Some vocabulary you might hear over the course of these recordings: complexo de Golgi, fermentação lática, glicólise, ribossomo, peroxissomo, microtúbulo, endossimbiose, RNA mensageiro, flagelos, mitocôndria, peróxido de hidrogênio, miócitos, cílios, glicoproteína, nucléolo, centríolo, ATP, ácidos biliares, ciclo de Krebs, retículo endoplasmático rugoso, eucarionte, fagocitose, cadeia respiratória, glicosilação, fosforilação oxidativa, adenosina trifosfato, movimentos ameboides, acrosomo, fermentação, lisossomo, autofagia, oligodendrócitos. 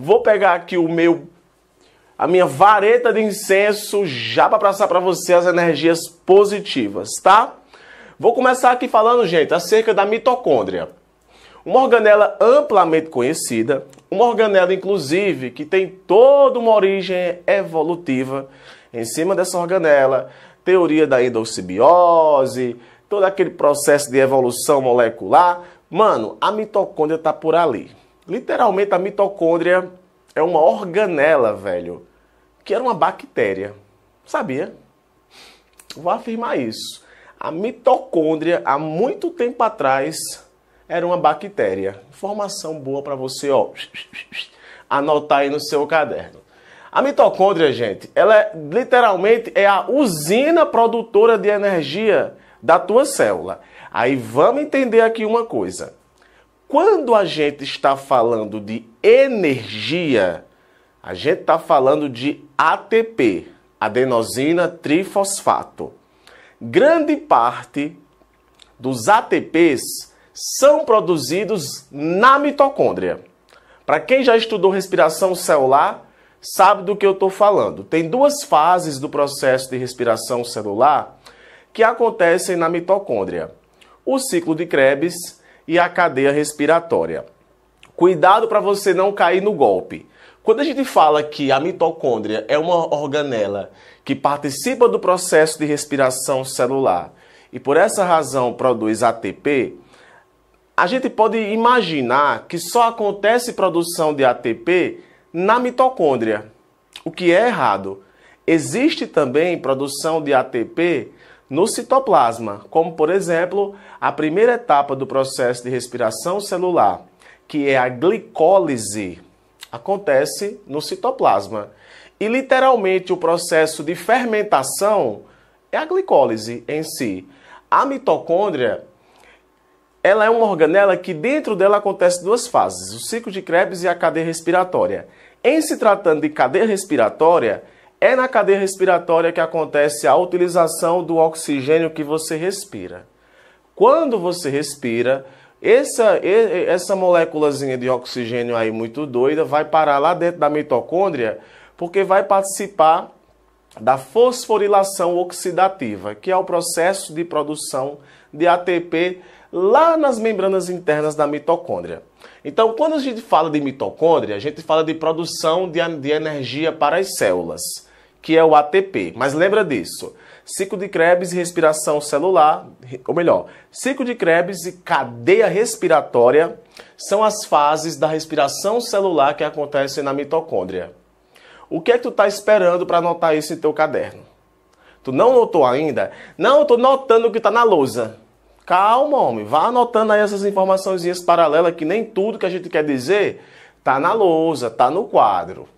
Vou pegar aqui a minha vareta de incenso já para passar para você as energias positivas, tá? Vou começar aqui falando, gente, acerca da mitocôndria. Uma organela amplamente conhecida, uma organela, inclusive, que tem toda uma origem evolutiva. Em cima dessa organela, teoria da endossimbiose, todo aquele processo de evolução molecular. Mano, a mitocôndria tá por ali. Literalmente, a mitocôndria é uma organela, velho, que era uma bactéria. Sabia? Vou afirmar isso. A mitocôndria, há muito tempo atrás, era uma bactéria. Informação boa para você, ó, anotar aí no seu caderno. A mitocôndria, gente, ela é, literalmente é a usina produtora de energia da tua célula. Aí vamos entender aqui uma coisa. Quando a gente está falando de energia, a gente está falando de ATP, adenosina trifosfato. Grande parte dos ATPs são produzidos na mitocôndria. Para quem já estudou respiração celular, sabe do que eu estou falando. Tem duas fases do processo de respiração celular que acontecem na mitocôndria: o ciclo de Krebs e a cadeia respiratória. Cuidado para você não cair no golpe. Quando a gente fala que a mitocôndria é uma organela que participa do processo de respiração celular e por essa razão produz ATP, a gente pode imaginar que só acontece produção de ATP na mitocôndria, o que é errado. Existe também produção de ATP no citoplasma, como, por exemplo, a primeira etapa do processo de respiração celular, que é a glicólise, acontece no citoplasma. E, literalmente, o processo de fermentação é a glicólise em si. A mitocôndria, ela é uma organela que dentro dela acontece duas fases, o ciclo de Krebs e a cadeia respiratória. Em se tratando de cadeia respiratória, é na cadeia respiratória que acontece a utilização do oxigênio que você respira. Quando você respira, essa moléculazinha de oxigênio aí muito doida vai parar lá dentro da mitocôndria, porque vai participar da fosforilação oxidativa, que é o processo de produção de ATP lá nas membranas internas da mitocôndria. Então, quando a gente fala de mitocôndria, a gente fala de produção de energia para as células, que é o ATP. Mas lembra disso, ciclo de Krebs e respiração celular, ou melhor, ciclo de Krebs e cadeia respiratória são as fases da respiração celular que acontecem na mitocôndria. O que é que tu tá esperando para anotar isso em teu caderno? Tu não notou ainda? Não, eu tô notando o que tá na lousa. Calma, homem, vá anotando aí essas informaçõezinhas paralelas, que nem tudo que a gente quer dizer tá na lousa, tá no quadro.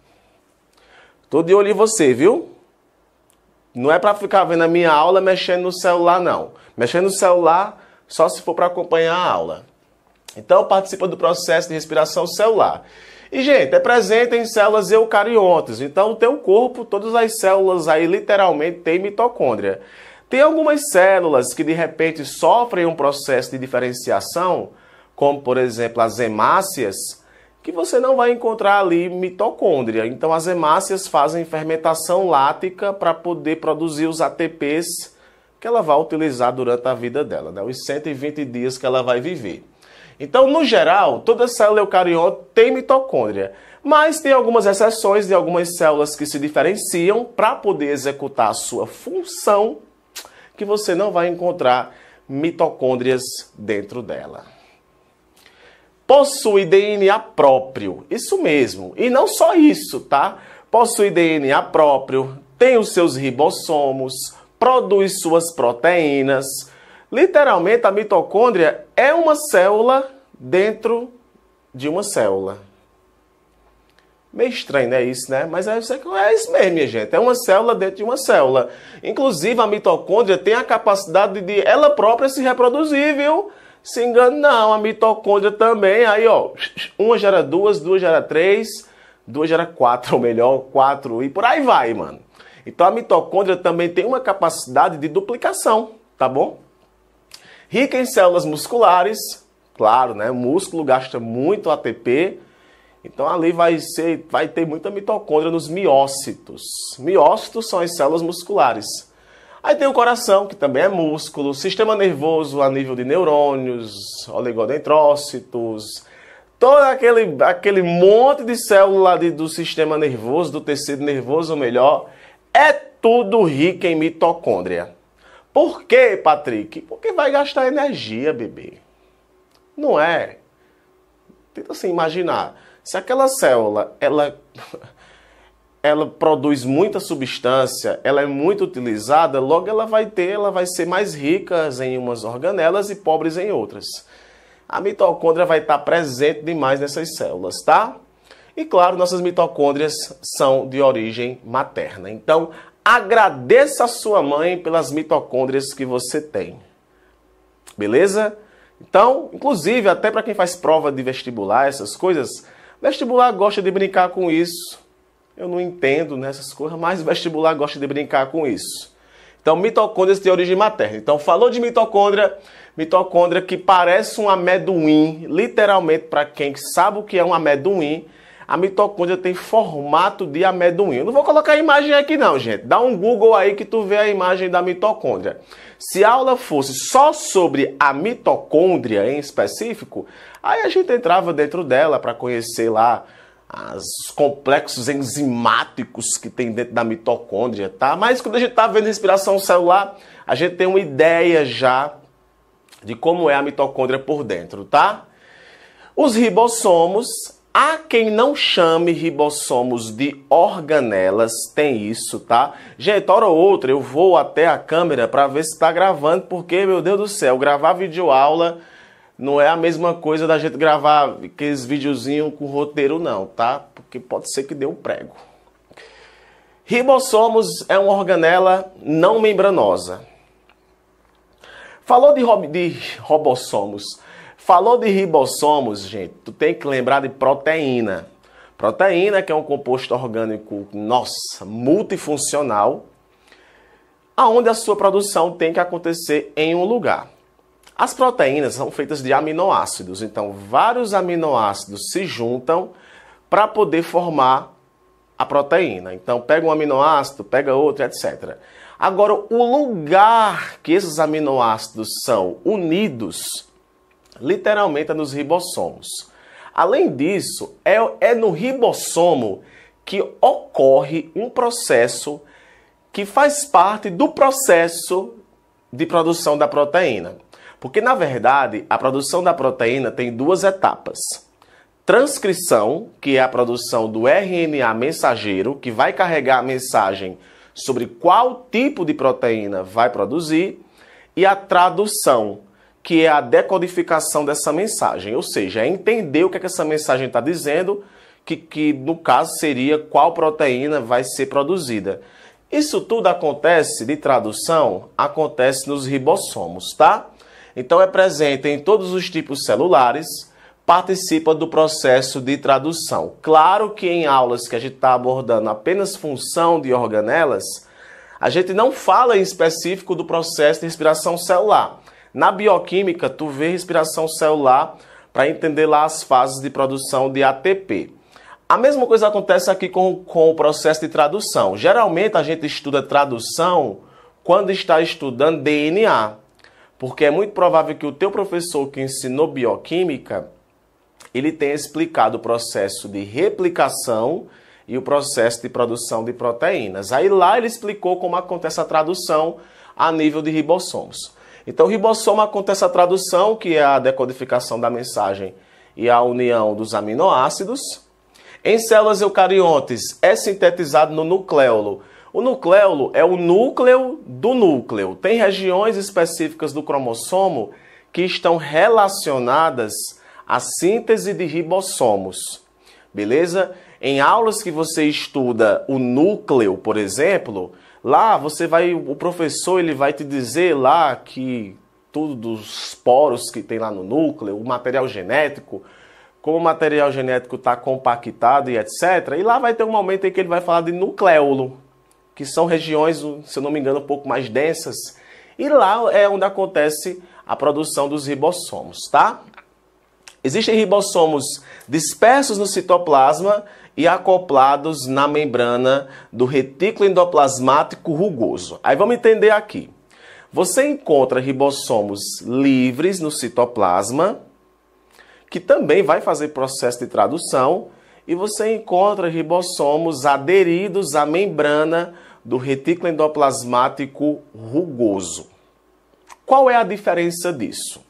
Tô de olho em você, viu? Não é para ficar vendo a minha aula mexendo no celular, não. Mexendo no celular só se for para acompanhar a aula. Então, participa do processo de respiração celular. E, gente, é presente em células eucariontes. Então, o teu corpo, todas as células aí, literalmente, tem mitocôndria. Tem algumas células que, de repente, sofrem um processo de diferenciação, como, por exemplo, as hemácias, que você não vai encontrar ali mitocôndria. Então, as hemácias fazem fermentação lática para poder produzir os ATPs que ela vai utilizar durante a vida dela, né? Os 120 dias que ela vai viver. Então, no geral, toda célula eucariota tem mitocôndria, mas tem algumas exceções de algumas células que se diferenciam para poder executar a sua função, que você não vai encontrar mitocôndrias dentro dela. Possui DNA próprio, isso mesmo, e não só isso, tá? Possui DNA próprio, tem os seus ribossomos, produz suas proteínas. Literalmente, a mitocôndria é uma célula dentro de uma célula. Meio estranho, né, isso, né? Mas é isso mesmo, minha gente. É uma célula dentro de uma célula. Inclusive, a mitocôndria tem a capacidade de ela própria se reproduzir, viu? Se engano, não. A mitocôndria também. Aí, ó, uma gera duas, duas gera três, duas gera quatro, ou melhor, quatro, e por aí vai, mano. Então, a mitocôndria também tem uma capacidade de duplicação, tá bom? Rica em células musculares, claro, né? O músculo gasta muito ATP Então ali vai ter muita mitocôndria nos miócitos. Miócitos são as células musculares. Aí tem o coração, que também é músculo, sistema nervoso a nível de neurônios, oligodendrócitos, todo aquele monte de célula do sistema nervoso, do tecido nervoso, melhor, é tudo rico em mitocôndria. Por quê, Patrick? Porque vai gastar energia, bebê. Não é? Tenta assim imaginar. Se aquela célula, ela produz muita substância, ela é muito utilizada, logo ela vai ser mais ricas em umas organelas e pobres em outras. A mitocôndria vai estar presente demais nessas células, tá? E claro, nossas mitocôndrias são de origem materna. Então, agradeça a sua mãe pelas mitocôndrias que você tem. Beleza? Então, inclusive, até para quem faz prova de vestibular, essas coisas, vestibular gosta de brincar com isso. Eu não entendo nessas coisas, mas o vestibular gosta de brincar com isso. Então, mitocôndrias têm origem materna. Então, falou de mitocôndria, mitocôndria que parece um amendoim, literalmente, para quem sabe o que é um amendoim, a mitocôndria tem formato de amendoim. Eu não vou colocar a imagem aqui não, gente. Dá um Google aí que tu vê a imagem da mitocôndria. Se a aula fosse só sobre a mitocôndria em específico, aí a gente entrava dentro dela para conhecer lá os complexos enzimáticos que tem dentro da mitocôndria, tá? Mas quando a gente tá vendo respiração celular, a gente tem uma ideia já de como é a mitocôndria por dentro, tá? Os ribossomos, há quem não chame ribossomos de organelas, tem isso, tá? Gente, hora ou outra eu vou até a câmera para ver se tá gravando, porque, meu Deus do céu, gravar videoaula não é a mesma coisa da gente gravar aqueles videozinhos com roteiro não, tá? Porque pode ser que dê um prego. Ribossomos é uma organela não membranosa. Falou de ribossomos. Falou de ribossomos, gente, tu tem que lembrar de proteína. Proteína que é um composto orgânico, nossa, multifuncional, aonde a sua produção tem que acontecer em um lugar. As proteínas são feitas de aminoácidos, então vários aminoácidos se juntam para poder formar a proteína. Então pega um aminoácido, pega outro, etc. Agora, o lugar que esses aminoácidos são unidos, literalmente é nos ribossomos. Além disso, é no ribossomo que ocorre um processo que faz parte do processo de produção da proteína. Porque, na verdade, a produção da proteína tem duas etapas. Transcrição, que é a produção do RNA mensageiro, que vai carregar a mensagem sobre qual tipo de proteína vai produzir. E a tradução, que é a decodificação dessa mensagem. Ou seja, é entender o que é que essa mensagem está dizendo, que no caso seria qual proteína vai ser produzida. Isso tudo acontece, de tradução, acontece nos ribossomos, tá? Então é presente em todos os tipos celulares, participa do processo de tradução. Claro que em aulas que a gente está abordando apenas função de organelas, a gente não fala em específico do processo de respiração celular. Na bioquímica, tu vê respiração celular para entender lá as fases de produção de ATP. A mesma coisa acontece aqui com o processo de tradução. Geralmente a gente estuda tradução quando está estudando DNA. Porque é muito provável que o teu professor que ensinou bioquímica, ele tenha explicado o processo de replicação e o processo de produção de proteínas. Aí lá ele explicou como acontece a tradução a nível de ribossomos. Então, o ribossomo acontece a tradução, que é a decodificação da mensagem e a união dos aminoácidos. Em células eucariontes, é sintetizado no nucléolo. O nucléolo é o núcleo do núcleo. Tem regiões específicas do cromossomo que estão relacionadas à síntese de ribossomos. Beleza? Em aulas que você estuda o núcleo, por exemplo, lá você vai, o professor ele vai te dizer lá que tudo dos poros que tem lá no núcleo, o material genético, como o material genético está compactado e etc. E lá vai ter um momento em que ele vai falar de nucléolo, que são regiões, se eu não me engano, um pouco mais densas. E lá é onde acontece a produção dos ribossomos, tá? Existem ribossomos dispersos no citoplasma e acoplados na membrana do retículo endoplasmático rugoso. Aí vamos entender aqui. Você encontra ribossomos livres no citoplasma, que também vai fazer processo de tradução, e você encontra ribossomos aderidos à membrana do retículo endoplasmático rugoso. Qual é a diferença disso?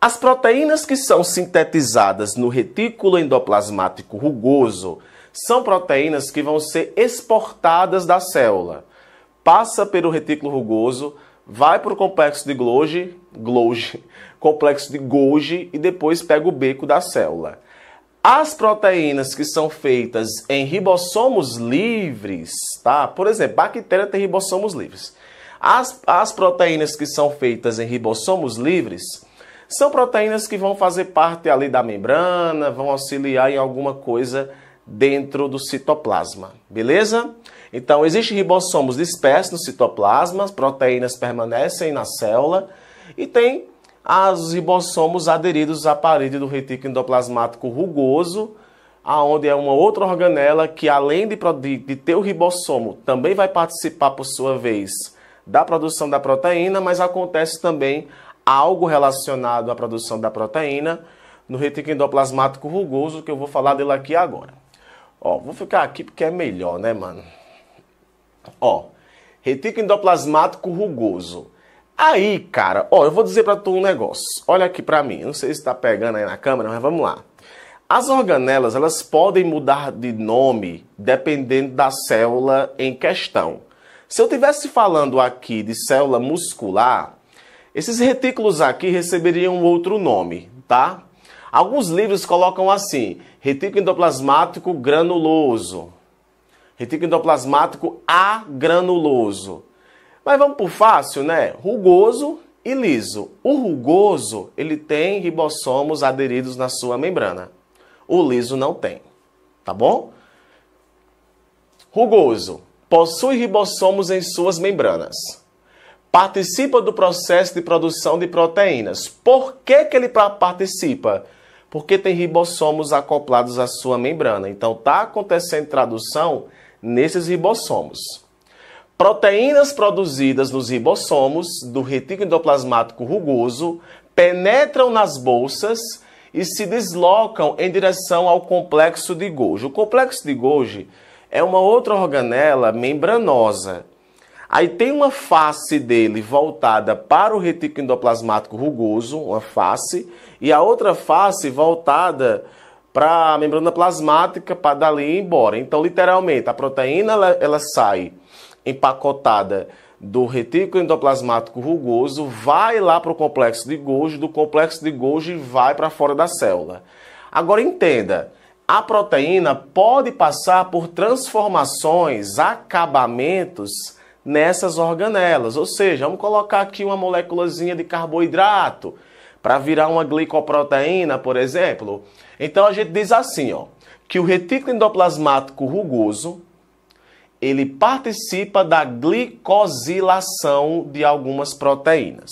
As proteínas que são sintetizadas no retículo endoplasmático rugoso são proteínas que vão ser exportadas da célula. Passa pelo retículo rugoso, vai para o complexo de Golgi e depois pega o beco da célula. As proteínas que são feitas em ribossomos livres, tá? Por exemplo, bactéria tem ribossomos livres. As proteínas que são feitas em ribossomos livres são proteínas que vão fazer parte ali da membrana, vão auxiliar em alguma coisa dentro do citoplasma, beleza? Então, existem ribossomos dispersos no citoplasma, as proteínas permanecem na célula, e tem os ribossomos aderidos à parede do retículo endoplasmático rugoso, onde é uma outra organela que, além de ter o ribossomo, também vai participar, por sua vez, da produção da proteína, mas acontece também algo relacionado à produção da proteína no retículo endoplasmático rugoso, que eu vou falar dele aqui agora. Ó, vou ficar aqui porque é melhor, né, mano? Ó, retículo endoplasmático rugoso. Aí, cara, ó, eu vou dizer pra tu um negócio. Olha aqui pra mim, não sei se tá pegando aí na câmera, mas vamos lá. As organelas, elas podem mudar de nome dependendo da célula em questão. Se eu estivesse falando aqui de célula muscular, esses retículos aqui receberiam outro nome, tá? Alguns livros colocam assim, retículo endoplasmático granuloso, retículo endoplasmático agranuloso. Mas vamos por fácil, né? Rugoso e liso. O rugoso, ele tem ribossomos aderidos na sua membrana. O liso não tem, tá bom? Rugoso, possui ribossomos em suas membranas. Participa do processo de produção de proteínas. Por que que ele participa? Porque tem ribossomos acoplados à sua membrana. Então está acontecendo tradução nesses ribossomos. Proteínas produzidas nos ribossomos do retículo endoplasmático rugoso penetram nas bolsas e se deslocam em direção ao complexo de Golgi. O complexo de Golgi é uma outra organela membranosa. Aí tem uma face dele voltada para o retículo endoplasmático rugoso, uma face, e a outra face voltada para a membrana plasmática, para dali ir embora. Então, literalmente, a proteína ela sai empacotada do retículo endoplasmático rugoso, vai lá para o complexo de Golgi, do complexo de Golgi vai para fora da célula. Agora entenda, a proteína pode passar por transformações, acabamentos nessas organelas, ou seja, vamos colocar aqui uma moléculazinha de carboidrato para virar uma glicoproteína, por exemplo. Então a gente diz assim, ó, que o retículo endoplasmático rugoso, ele participa da glicosilação de algumas proteínas.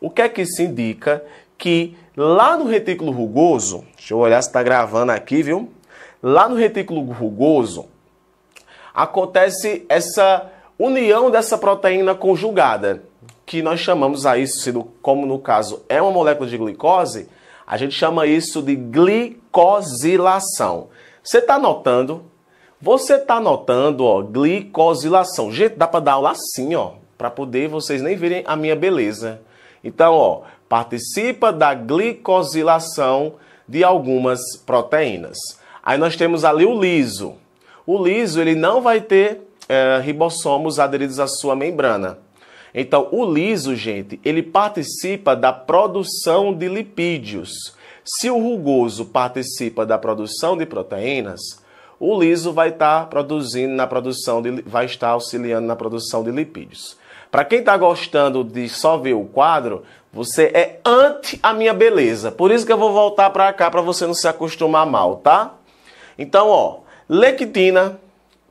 O que é que isso indica? Que lá no retículo rugoso, deixa eu olhar se está gravando aqui, viu? Lá no retículo rugoso acontece essa união dessa proteína conjugada, que nós chamamos a isso, como no caso é uma molécula de glicose, a gente chama isso de glicosilação. Você tá notando? Você tá notando, ó, glicosilação. Gente, dá para dar aula assim, ó, para poder vocês nem verem a minha beleza. Então, ó, participa da glicosilação de algumas proteínas. Aí nós temos ali o liso. O liso, ele não vai ter ribossomos aderidos à sua membrana. Então, o liso, gente, ele participa da produção de lipídios. Se o rugoso participa da produção de proteínas, o liso vai estar auxiliando na produção de lipídios. Para quem está gostando de só ver o quadro, você é anti a minha beleza. Por isso que eu vou voltar para cá para você não se acostumar mal, tá? Então, ó, lectina,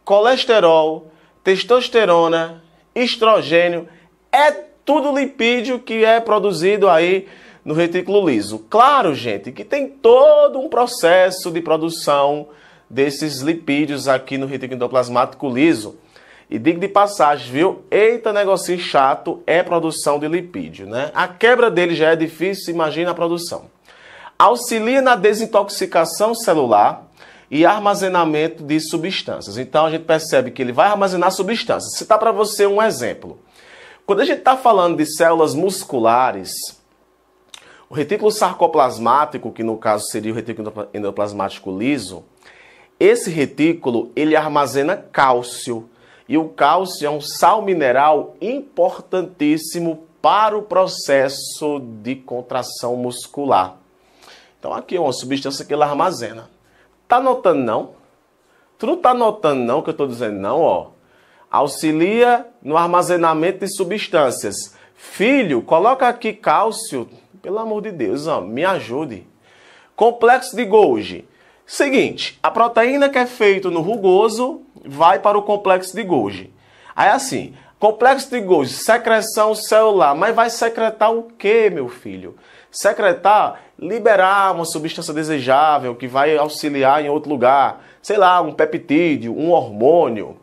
colesterol, testosterona, estrogênio, é tudo lipídio que é produzido aí no retículo liso. Claro, gente, que tem todo um processo de produção desses lipídios aqui no retículo endoplasmático liso. E digo de passagem, viu? Eita, negocinho chato é produção de lipídio, né? A quebra dele já é difícil, imagina a produção. Auxilia na desintoxicação celular e armazenamento de substâncias. Então, a gente percebe que ele vai armazenar substâncias. Citar para você um exemplo. Quando a gente está falando de células musculares, o retículo sarcoplasmático, que no caso seria o retículo endoplasmático liso, esse retículo, ele armazena cálcio. E o cálcio é um sal mineral importantíssimo para o processo de contração muscular. Então aqui é uma substância que ele armazena. Tá notando não? Tu não tá notando não que eu tô dizendo não, ó. Auxilia no armazenamento de substâncias. Filho, coloca aqui cálcio. Pelo amor de Deus, ó, me ajude. Complexo de Golgi. Seguinte, a proteína que é feita no rugoso vai para o complexo de Golgi. Aí assim, complexo de Golgi, secreção celular. Mas vai secretar o quê, meu filho? Secretar, liberar uma substância desejável que vai auxiliar em outro lugar. Sei lá, um peptídeo, um hormônio,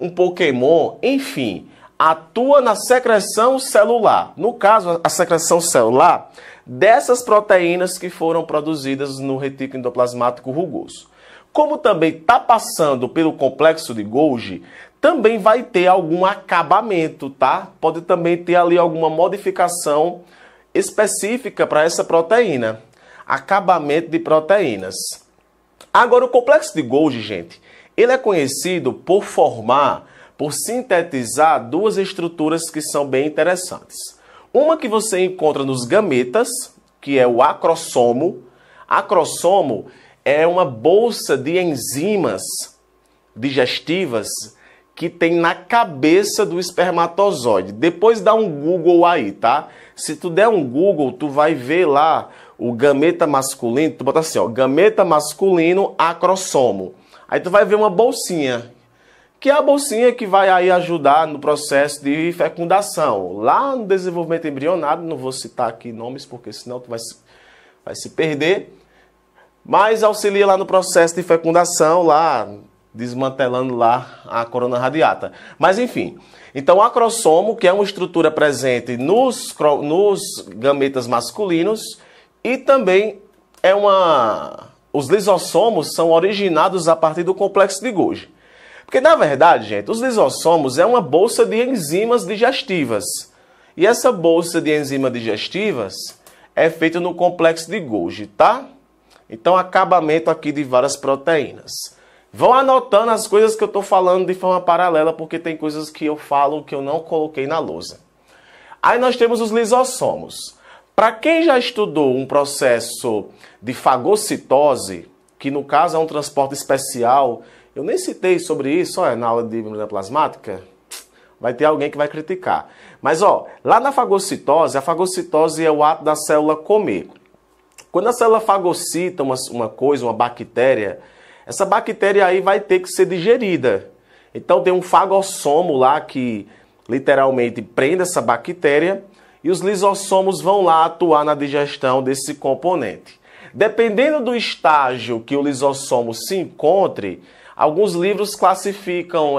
um Pokémon, enfim. Atua na secreção celular. No caso, a secreção celular dessas proteínas que foram produzidas no retículo endoplasmático rugoso. Como também está passando pelo complexo de Golgi, também vai ter algum acabamento, tá? Pode também ter ali alguma modificação específica para essa proteína. Acabamento de proteínas. Agora, o complexo de Golgi, gente, ele é conhecido por formar, por sintetizar duas estruturas que são bem interessantes. Uma que você encontra nos gametas, que é o acrosomo. Acrosomo é uma bolsa de enzimas digestivas que tem na cabeça do espermatozoide. Depois dá um Google aí, tá? Se tu der um Google, tu vai ver lá o gameta masculino. Tu bota assim, ó, gameta masculino, acrosomo. Aí tu vai ver uma bolsinha, que é a bolsinha que vai aí ajudar no processo de fecundação. Lá no desenvolvimento embrionário, não vou citar aqui nomes, porque senão tu vai se perder. Mas auxilia lá no processo de fecundação, lá desmantelando lá a corona radiata. Mas enfim, então o acrosomo, que é uma estrutura presente nos gametas masculinos, e também é uma... Os lisossomos são originados a partir do complexo de Golgi. Porque na verdade, gente, os lisossomos é uma bolsa de enzimas digestivas. E essa bolsa de enzimas digestivas é feita no complexo de Golgi, tá? Então, acabamento aqui de várias proteínas. Vão anotando as coisas que eu estou falando de forma paralela, porque tem coisas que eu falo que eu não coloquei na lousa. Aí nós temos os lisossomos. Para quem já estudou um processo de fagocitose, que no caso é um transporte especial, eu nem citei sobre isso, olha, na aula de membrana plasmática, vai ter alguém que vai criticar. Mas ó, lá na fagocitose, a fagocitose é o ato da célula comer. Quando a célula fagocita uma coisa, uma bactéria, essa bactéria aí vai ter que ser digerida. Então tem um fagossomo lá que literalmente prende essa bactéria e os lisossomos vão lá atuar na digestão desse componente. Dependendo do estágio que o lisossomo se encontre, alguns livros classificam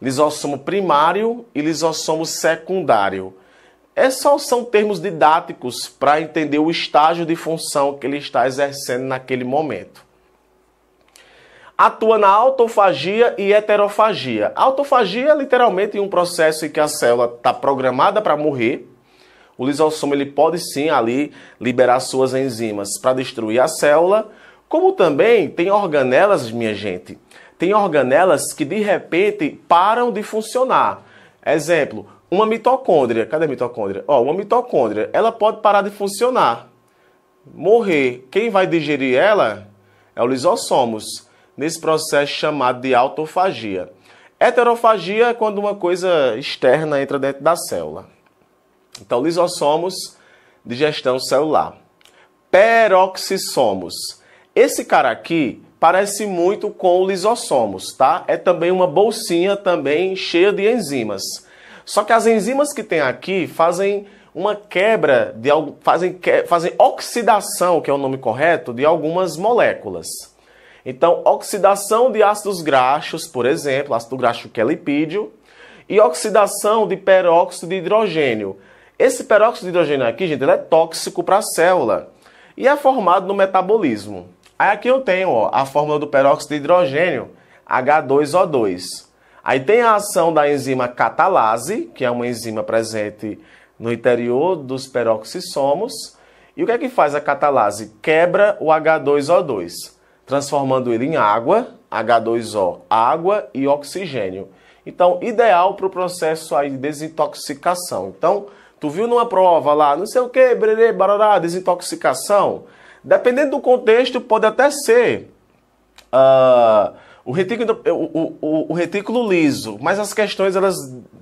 lisossomo primário e lisossomo secundário. São termos didáticos para entender o estágio de função que ele está exercendo naquele momento. Atua na autofagia e heterofagia. A autofagia é literalmente um processo em que a célula está programada para morrer. O lisossomo ele pode sim ali liberar suas enzimas para destruir a célula. Como também tem organelas, minha gente, tem organelas que de repente param de funcionar. Exemplo... Uma mitocôndria, cadê a mitocôndria? Ó, uma mitocôndria, ela pode parar de funcionar, morrer. Quem vai digerir ela é o lisossomos, nesse processo chamado de autofagia. Heterofagia é quando uma coisa externa entra dentro da célula. Então, lisossomos, digestão celular. Peroxissomos. Esse cara aqui parece muito com o lisossomos, tá? É também uma bolsinha também cheia de enzimas. Só que as enzimas que tem aqui fazem uma quebra, fazem oxidação, que é o nome correto, de algumas moléculas. Então, oxidação de ácidos graxos, por exemplo, ácido graxo que é lipídio, e oxidação de peróxido de hidrogênio. Esse peróxido de hidrogênio aqui, gente, ele é tóxico para a célula e é formado no metabolismo. Aí aqui eu tenho a fórmula do peróxido de hidrogênio, H2O2. Aí tem a ação da enzima catalase, que é uma enzima presente no interior dos peroxissomos. E o que é que faz a catalase? Quebra o H2O2, transformando ele em água, H2O, água e oxigênio. Então, ideal para o processo aí de desintoxicação. Então, tu viu numa prova lá, não sei o que, brerê, barará, desintoxicação. Dependendo do contexto, pode até ser o retículo liso, mas as questões elas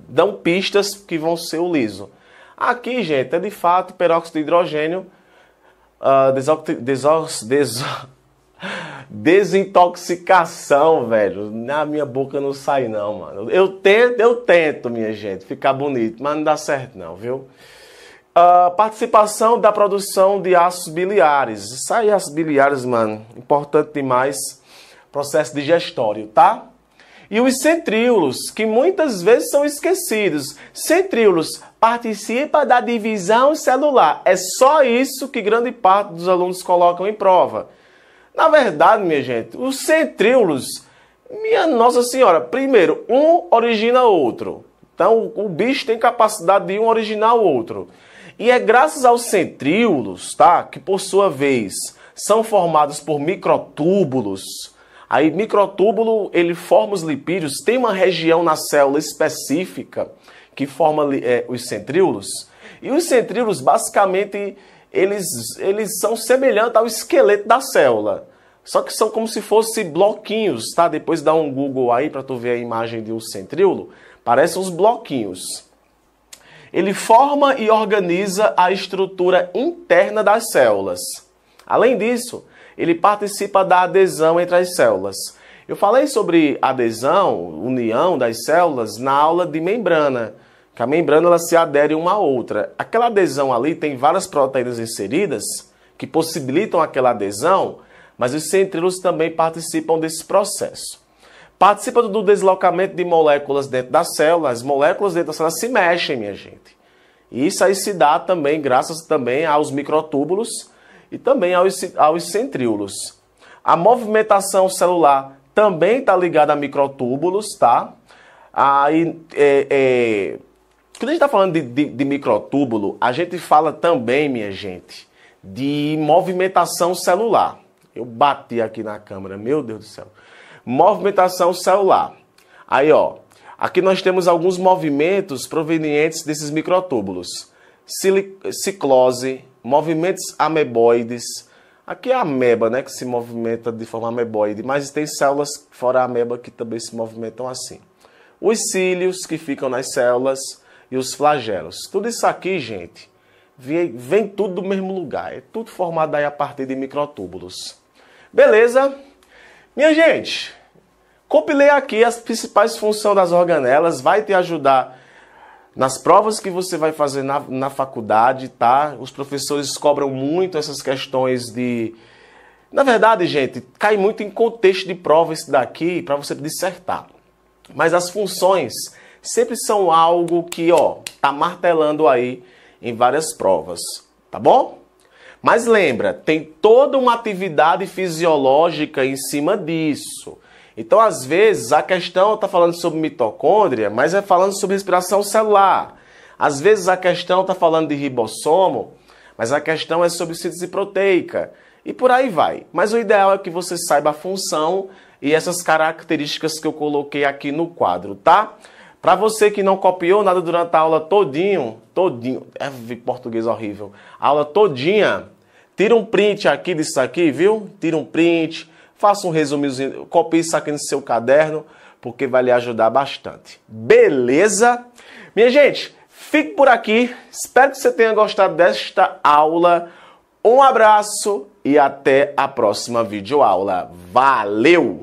dão pistas que vão ser o liso. Aqui, gente, é de fato peróxido de hidrogênio, desintoxicação, velho. Na minha boca não sai não, mano. Eu tento, minha gente, ficar bonito, mas não dá certo não, viu? Participação da produção de ácidos biliares. Isso aí, ácidos biliares, mano, importante demais. Processo digestório, tá? E os centríolos, que muitas vezes são esquecidos. Centríolos, participa da divisão celular. É só isso que grande parte dos alunos colocam em prova. Na verdade, minha gente, os centríolos, minha Nossa Senhora, primeiro, um origina outro. Então, o bicho tem capacidade de um originar o outro. E é graças aos centríolos, tá, que por sua vez são formados por microtúbulos. Aí, microtúbulo, ele forma os lipídios, tem uma região na célula específica que forma os centríolos. E os centríolos, basicamente, eles são semelhantes ao esqueleto da célula, só que são como se fossem bloquinhos, tá? Depois dá um Google aí para tu ver a imagem de um centríolo, parecem uns bloquinhos. Ele forma e organiza a estrutura interna das células. Além disso, ele participa da adesão entre as células. Eu falei sobre adesão, união das células, na aula de membrana, que a membrana ela se adere uma à outra. Aquela adesão ali tem várias proteínas inseridas que possibilitam aquela adesão, mas os centríolos também participam desse processo. Participa do deslocamento de moléculas dentro da célula. As moléculas dentro da célula se mexem, minha gente. E isso aí se dá também graças também aos microtúbulos e também aos centríolos. A movimentação celular também está ligada a microtúbulos, tá? Aí, quando a gente está falando de microtúbulo, a gente fala também, minha gente, de movimentação celular. Eu bati aqui na câmera, meu Deus do céu. Movimentação celular. Aí, ó, aqui nós temos alguns movimentos provenientes desses microtúbulos. Ciclose, movimentos ameboides. Aqui é a ameba, né, que se movimenta de forma ameboide, mas tem células fora a ameba que também se movimentam assim. Os cílios que ficam nas células e os flagelos. Tudo isso aqui, gente, vem tudo do mesmo lugar. É tudo formado aí a partir de microtúbulos. Beleza? Minha gente, compilei aqui as principais funções das organelas. Vai te ajudar nas provas que você vai fazer na faculdade, tá? Os professores cobram muito essas questões de... Na verdade, gente, cai muito em contexto de prova isso daqui para você dissertar. Mas as funções sempre são algo que, ó, tá martelando aí em várias provas, tá bom? Mas lembra, tem toda uma atividade fisiológica em cima disso. Então, às vezes, a questão tá falando sobre mitocôndria, mas é falando sobre respiração celular. Às vezes, a questão tá falando de ribossomo, mas a questão é sobre síntese proteica. E por aí vai. Mas o ideal é que você saiba a função e essas características que eu coloquei aqui no quadro, tá? Para você que não copiou nada durante a aula todinho, português horrível, a aula todinha, tira um print aqui disso aqui, viu? Tira um print, faça um resumozinho, copie isso aqui no seu caderno, porque vai lhe ajudar bastante. Beleza? Minha gente, fico por aqui, espero que você tenha gostado desta aula, um abraço e até a próxima videoaula. Valeu!